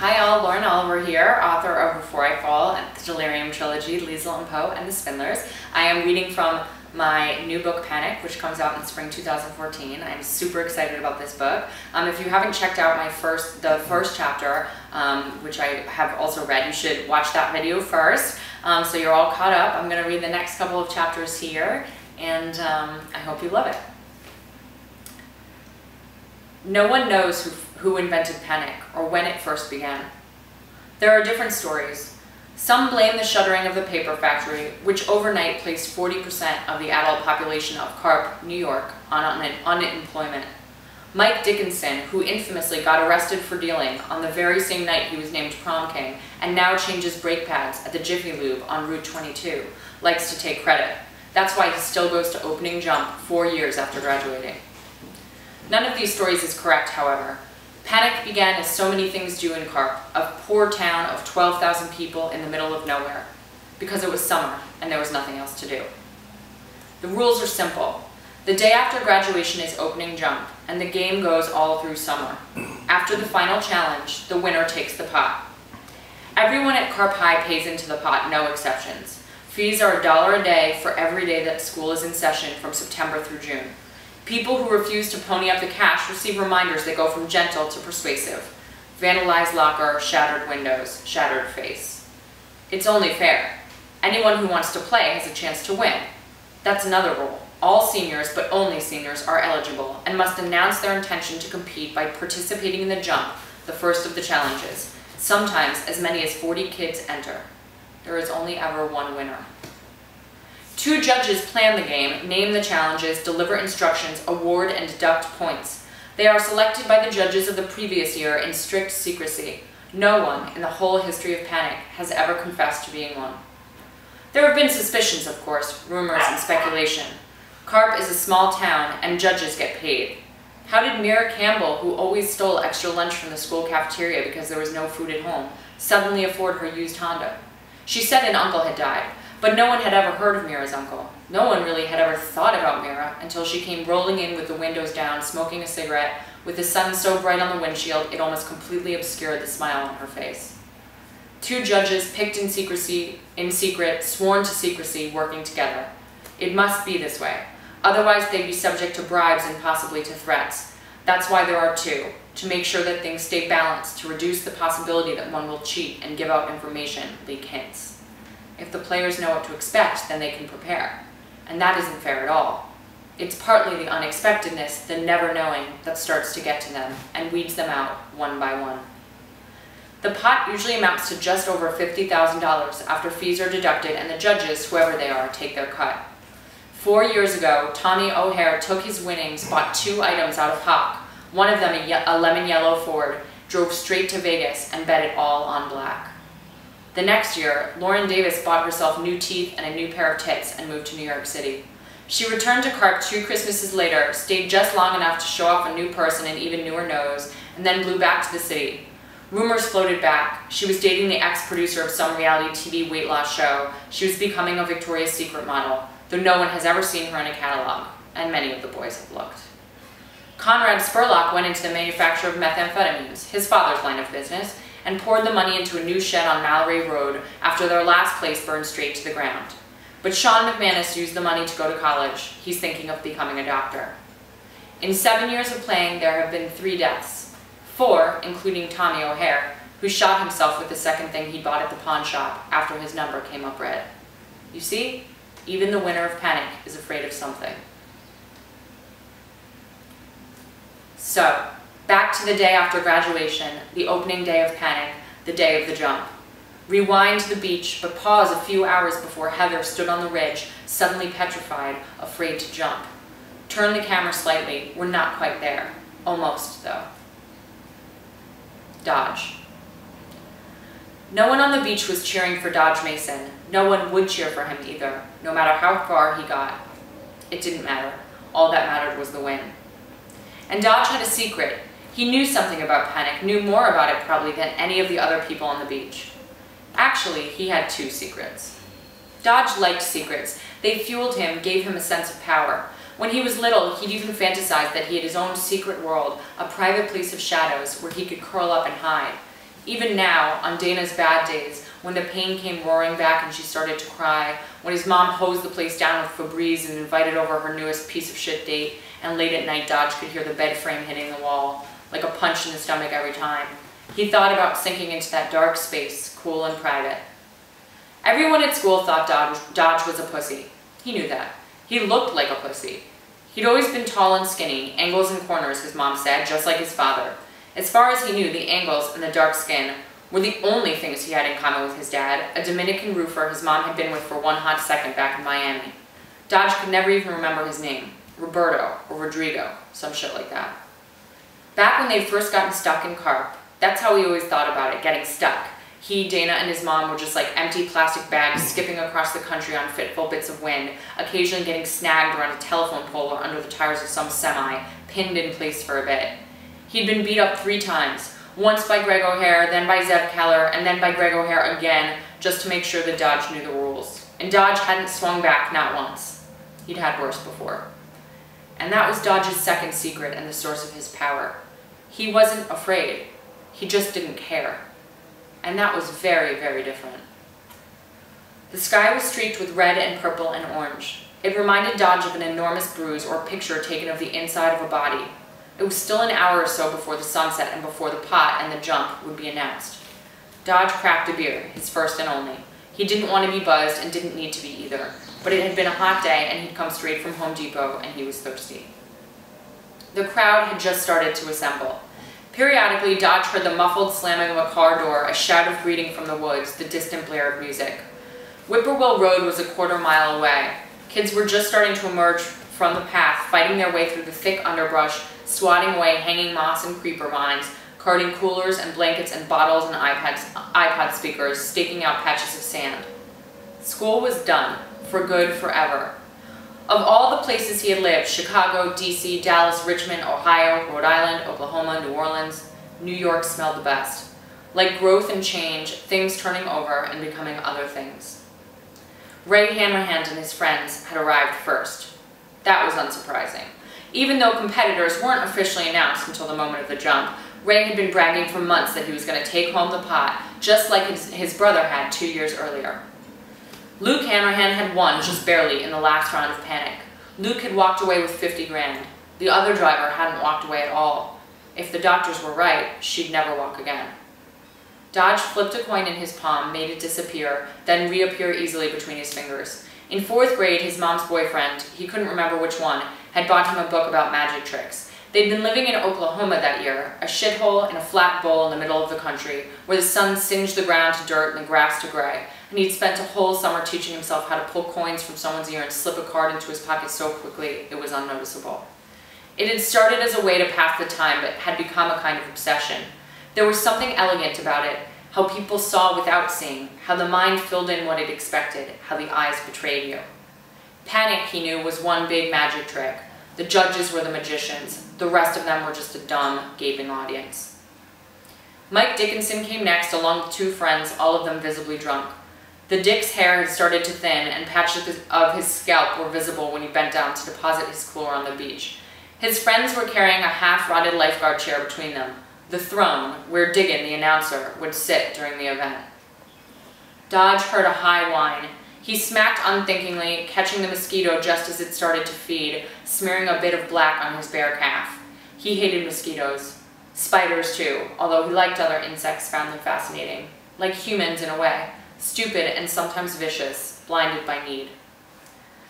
Hi all, Lauren Oliver here, author of Before I Fall, the Delirium Trilogy, Liesl & Poe, and The Spindlers. I am reading from my new book, Panic, which comes out in spring 2014. I'm super excited about this book. If you haven't checked out the first chapter, which I have also read, you should watch that video first, so you're all caught up. I'm going to read the next couple of chapters here, and I hope you love it. No one knows who invented panic or when it first began. There are different stories. Some blame the shuttering of the paper factory, which overnight placed 40% of the adult population of Carp, New York, on unemployment. Mike Dickinson, who infamously got arrested for dealing on the very same night he was named prom king and now changes brake pads at the Jiffy Lube on Route 22, likes to take credit. That's why he still goes to opening jump 4 years after graduating. None of these stories is correct, however. Panic began as so many things do in Carp, a poor town of 12,000 people in the middle of nowhere, because it was summer and there was nothing else to do. The rules are simple. The day after graduation is opening jump, and the game goes all through summer. After the final challenge, the winner takes the pot. Everyone at Carp High pays into the pot, no exceptions. Fees are $1 a day for every day that school is in session from September through June. People who refuse to pony up the cash receive reminders that go from gentle to persuasive. Vandalized locker, shattered windows, shattered face. It's only fair. Anyone who wants to play has a chance to win. That's another rule. All seniors, but only seniors, are eligible and must announce their intention to compete by participating in the jump, the first of the challenges. Sometimes as many as 40 kids enter. There is only ever one winner. Two judges plan the game, name the challenges, deliver instructions, award, and deduct points. They are selected by the judges of the previous year in strict secrecy. No one in the whole history of Panic has ever confessed to being one. There have been suspicions, of course, rumors, and speculation. Carp is a small town, and judges get paid. How did Mira Campbell, who always stole extra lunch from the school cafeteria because there was no food at home, suddenly afford her used Honda? She said an uncle had died. But no one had ever heard of Mira's uncle. No one really had ever thought about Mira until she came rolling in with the windows down, smoking a cigarette, with the sun so bright on the windshield it almost completely obscured the smile on her face. Two judges picked in secret, sworn to secrecy, working together. It must be this way. Otherwise they'd be subject to bribes and possibly to threats. That's why there are two, to make sure that things stay balanced, to reduce the possibility that one will cheat and give out information, leak hints. If the players know what to expect, then they can prepare. And that isn't fair at all. It's partly the unexpectedness, the never knowing, that starts to get to them and weeds them out one by one. The pot usually amounts to just over $50,000 after fees are deducted and the judges, whoever they are, take their cut. 4 years ago, Tommy O'Hare took his winnings, bought two items out of hock, one of them a lemon yellow Ford, drove straight to Vegas and bet it all on black. The next year, Lauren Davis bought herself new teeth and a new pair of tits and moved to New York City. She returned to Carp two Christmases later, stayed just long enough to show off a new purse and an even newer nose, and then blew back to the city. Rumors floated back. She was dating the ex-producer of some reality TV weight loss show. She was becoming a Victoria's Secret model, though no one has ever seen her in a catalog, and many of the boys have looked. Conrad Spurlock went into the manufacture of methamphetamines, his father's line of business, and poured the money into a new shed on Mallory Road after their last place burned straight to the ground. But Sean McManus used the money to go to college. He's thinking of becoming a doctor. In 7 years of playing, there have been 3 deaths. 4, including Tommy O'Hare, who shot himself with the second thing he bought at the pawn shop after his number came up red. You see, even the winner of Panic is afraid of something. So, back to the day after graduation, the opening day of Panic, the day of the jump. Rewind to the beach, but pause a few hours before Heather stood on the ridge, suddenly petrified, afraid to jump. Turn the camera slightly. We're not quite there. Almost, though. Dodge. No one on the beach was cheering for Dodge Mason. No one would cheer for him either, no matter how far he got. It didn't matter. All that mattered was the win. And Dodge had a secret. He knew something about Panic, knew more about it probably than any of the other people on the beach. Actually, he had 2 secrets. Dodge liked secrets. They fueled him, gave him a sense of power. When he was little, he'd even fantasized that he had his own secret world, a private place of shadows where he could curl up and hide. Even now, on Dana's bad days, when the pain came roaring back and she started to cry, when his mom hosed the place down with Febreze and invited over her newest piece of shit date, and late at night Dodge could hear the bed frame hitting the wall, like a punch in the stomach every time. He thought about sinking into that dark space, cool and private. Everyone at school thought Dodge was a pussy. He knew that. He looked like a pussy. He'd always been tall and skinny, angles and corners, his mom said, just like his father. As far as he knew, the angles and the dark skin were the only things he had in common with his dad, a Dominican roofer his mom had been with for one hot second back in Miami. Dodge could never even remember his name, Roberto or Rodrigo, some shit like that. Back when they'd first gotten stuck in Carp, that's how he always thought about it, getting stuck. He, Dana, and his mom were just like empty plastic bags skipping across the country on fitful bits of wind, occasionally getting snagged around a telephone pole or under the tires of some semi, pinned in place for a bit. He'd been beat up 3 times, once by Greg O'Hare, then by Zeb Keller, and then by Greg O'Hare again, just to make sure that Dodge knew the rules. And Dodge hadn't swung back, not once. He'd had worse before. And that was Dodge's second secret and the source of his power. He wasn't afraid. He just didn't care. And that was very, very different. The sky was streaked with red and purple and orange. It reminded Dodge of an enormous bruise or picture taken of the inside of a body. It was still an hour or so before the sunset and before the pot and the jump would be announced. Dodge cracked a beer, his first and only. He didn't want to be buzzed and didn't need to be either, but it had been a hot day and he'd come straight from Home Depot and he was thirsty. The crowd had just started to assemble. Periodically, Dodge heard the muffled slamming of a car door, a shout of greeting from the woods, the distant blare of music. Whippoorwill Road was a quarter-mile away. Kids were just starting to emerge from the path, fighting their way through the thick underbrush, swatting away hanging moss and creeper vines, carting coolers and blankets and bottles and iPod speakers, staking out patches of sand. School was done, for good, forever. Of all the places he had lived, Chicago, D.C., Dallas, Richmond, Ohio, Rhode Island, Oklahoma, New Orleans, New York smelled the best. Like growth and change, things turning over and becoming other things. Ray Hanrahan and his friends had arrived first. That was unsurprising. Even though competitors weren't officially announced until the moment of the jump, Ray had been bragging for months that he was going to take home the pot, just like his brother had 2 years earlier. Luke Hanrahan had won just barely in the last round of Panic. Luke had walked away with 50 grand. The other driver hadn't walked away at all. If the doctors were right, she'd never walk again. Dodge flipped a coin in his palm, made it disappear, then reappear easily between his fingers. In 4th grade, his mom's boyfriend, he couldn't remember which one, had bought him a book about magic tricks. They'd been living in Oklahoma that year, a shithole in a flat bowl in the middle of the country, where the sun singed the ground to dirt and the grass to gray. And he'd spent a whole summer teaching himself how to pull coins from someone's ear and slip a card into his pocket so quickly it was unnoticeable. It had started as a way to pass the time, but had become a kind of obsession. There was something elegant about it, how people saw without seeing, how the mind filled in what it expected, how the eyes betrayed you. Panic, he knew, was one big magic trick. The judges were the magicians. The rest of them were just a dumb, gaping audience. Mike Dickinson came next, along with 2 friends, all of them visibly drunk. The Dick's hair had started to thin, and patches of his scalp were visible when he bent down to deposit his cooler on the beach. His friends were carrying a half-rotted lifeguard chair between them, the throne where Diggin, the announcer, would sit during the event. Dodge heard a high whine. He smacked unthinkingly, catching the mosquito just as it started to feed, smearing a bit of black on his bare calf. He hated mosquitoes. Spiders, too, although he liked other insects, found them fascinating. Like humans, in a way. Stupid and sometimes vicious, blinded by need.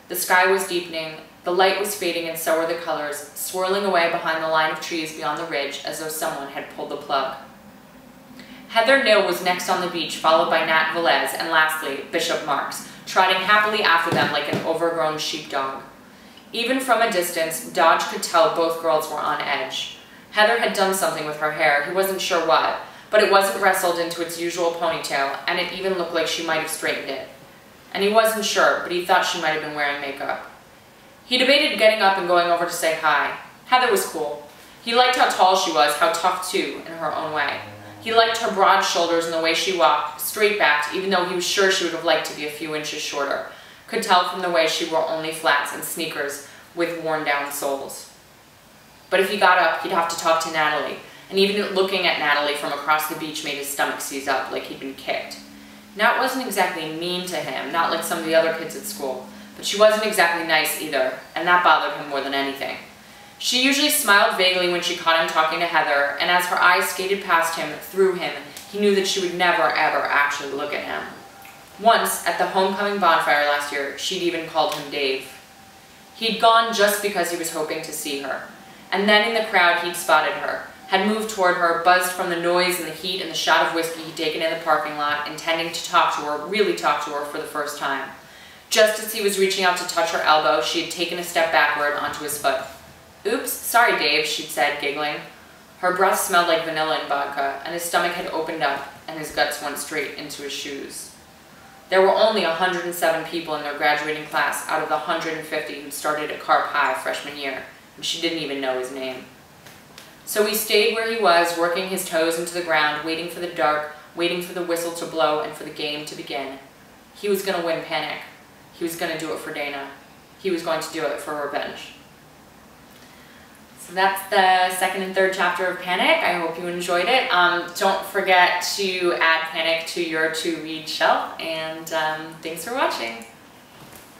The sky was deepening, the light was fading, and so were the colors, swirling away behind the line of trees beyond the ridge as though someone had pulled the plug. Heather Neal was next on the beach, followed by Nat Velez, and lastly, Bishop Marks, trotting happily after them like an overgrown sheepdog. Even from a distance, Dodge could tell both girls were on edge. Heather had done something with her hair, he wasn't sure what, but it wasn't wrestled into its usual ponytail, and it even looked like she might have straightened it. And he wasn't sure, but he thought she might have been wearing makeup. He debated getting up and going over to say hi. Heather was cool. He liked how tall she was, how tough too, in her own way. He liked her broad shoulders and the way she walked, straight-backed, even though he was sure she would have liked to be a few inches shorter. Could tell from the way she wore only flats and sneakers with worn-down soles. But if he got up, he'd have to talk to Natalie. and even looking at Natalie from across the beach made his stomach seize up like he'd been kicked. Nat wasn't exactly mean to him, not like some of the other kids at school, but she wasn't exactly nice either, and that bothered him more than anything. She usually smiled vaguely when she caught him talking to Heather, and as her eyes skated past him, through him, he knew that she would never, ever actually look at him. Once, at the homecoming bonfire last year, she'd even called him Dave. He'd gone just because he was hoping to see her. And then in the crowd, he'd spotted her, had moved toward her, buzzed from the noise and the heat and the shot of whiskey he'd taken in the parking lot, intending to talk to her, really talk to her for the first time. Just as he was reaching out to touch her elbow, she had taken a step backward onto his foot. "Oops, sorry, Dave," she'd said, giggling. Her breath smelled like vanilla and vodka, and his stomach had opened up, and his guts went straight into his shoes. There were only 107 people in their graduating class out of the 150 who'd started at Carp High freshman year, and she didn't even know his name. So he stayed where he was, working his toes into the ground, waiting for the dark, waiting for the whistle to blow and for the game to begin. He was going to win Panic. He was going to do it for Dana. He was going to do it for revenge. So that's the second and third chapter of Panic. I hope you enjoyed it. Don't forget to add Panic to your to-read shelf, and thanks for watching.